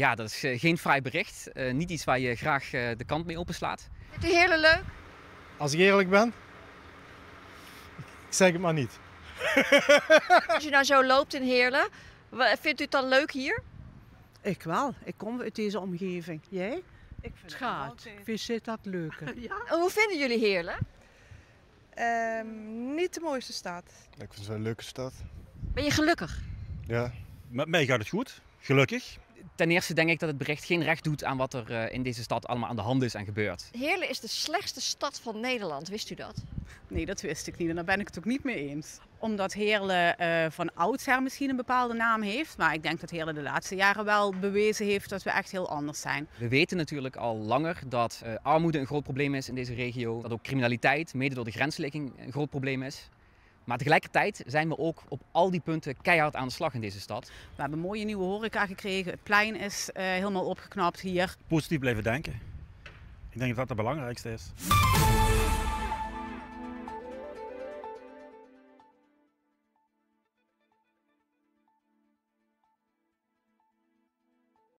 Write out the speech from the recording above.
Ja, dat is geen fraai bericht. Niet iets waar je graag de kant mee openslaat. Vindt u Heerlen leuk? Als ik eerlijk ben, zeg het maar niet. Als je nou zo loopt in Heerlen, vindt u het dan leuk hier? Ik wel. Ik kom uit deze omgeving. Jij? Ik vind het gaat. Wie zit dat leuker? Ja. Hoe vinden jullie Heerlen? Niet de mooiste stad. Ik vind het wel een leuke stad. Ben je gelukkig? Ja. Met mij gaat het goed. Gelukkig. Ten eerste denk ik dat het bericht geen recht doet aan wat er in deze stad allemaal aan de hand is en gebeurt. Heerlen is de slechtste stad van Nederland, wist u dat? Nee, dat wist ik niet en daar ben ik het ook niet mee eens. Omdat Heerlen van oudsher misschien een bepaalde naam heeft, maar ik denk dat Heerlen de laatste jaren wel bewezen heeft dat we echt heel anders zijn. We weten natuurlijk al langer dat armoede een groot probleem is in deze regio. Dat ook criminaliteit, mede door de grensligging, een groot probleem is. Maar tegelijkertijd zijn we ook op al die punten keihard aan de slag in deze stad. We hebben een mooie nieuwe horeca gekregen. Het plein is helemaal opgeknapt hier. Positief blijven denken. Ik denk dat dat het belangrijkste is.